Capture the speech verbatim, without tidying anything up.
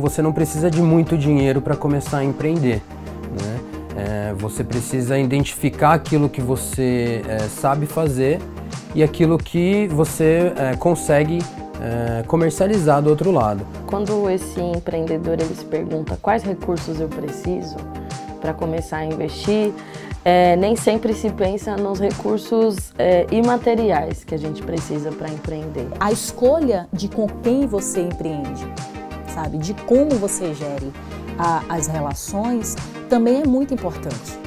Você não precisa de muito dinheiro para começar a empreender, né? É, você precisa identificar aquilo que você é, sabe fazer e aquilo que você é, consegue é, comercializar do outro lado. Quando esse empreendedor ele se pergunta quais recursos eu preciso para começar a investir, é, nem sempre se pensa nos recursos é, imateriais que a gente precisa para empreender. A escolha de com quem você empreende, sabe, de como você gere a, as relações, também é muito importante.